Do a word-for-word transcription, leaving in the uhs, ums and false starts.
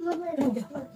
Mama,